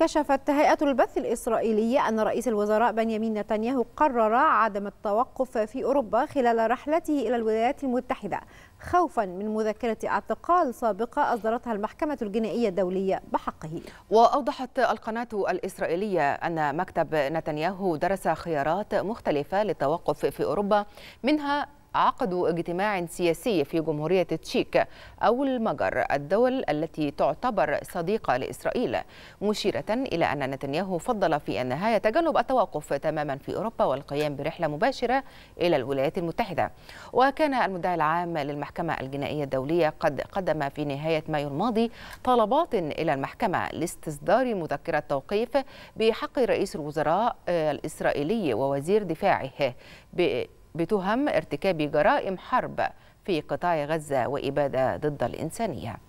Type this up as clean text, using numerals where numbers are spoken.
كشفت هيئة البث الإسرائيلية أن رئيس الوزراء بنيامين نتنياهو قرر عدم التوقف في أوروبا خلال رحلته إلى الولايات المتحدة خوفا من مذكرة اعتقال سابقة أصدرتها المحكمة الجنائية الدولية بحقه. وأوضحت القناة الإسرائيلية أن مكتب نتنياهو درس خيارات مختلفة للتوقف في أوروبا، منها عقد اجتماع سياسي في جمهورية التشيك أو المجر، الدول التي تعتبر صديقة لإسرائيل، مشيرة إلى أن نتنياهو فضل في النهاية تجنب التوقف تماما في أوروبا والقيام برحلة مباشرة إلى الولايات المتحدة. وكان المدعي العام للمحكمة الجنائية الدولية قد قدم في نهاية مايو الماضي طلبات إلى المحكمة لاستصدار مذكرة توقيف بحق رئيس الوزراء الإسرائيلي ووزير دفاعه بتهم ارتكاب جرائم حرب في قطاع غزة وإبادة ضد الإنسانية.